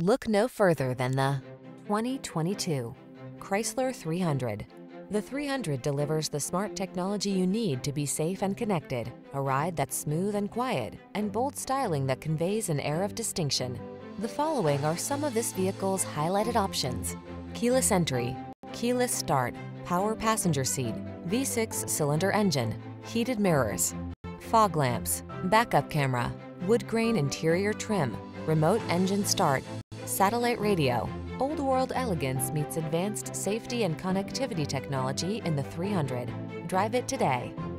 Look no further than the 2022 Chrysler 300. The 300 delivers the smart technology you need to be safe and connected, a ride that's smooth and quiet, and bold styling that conveys an air of distinction. The following are some of this vehicle's highlighted options: keyless entry, keyless start, power passenger seat, V6 cylinder engine, heated mirrors, fog lamps, backup camera, wood grain interior trim, remote engine start, satellite radio. Old world elegance meets advanced safety and connectivity technology in the 300. Drive it today.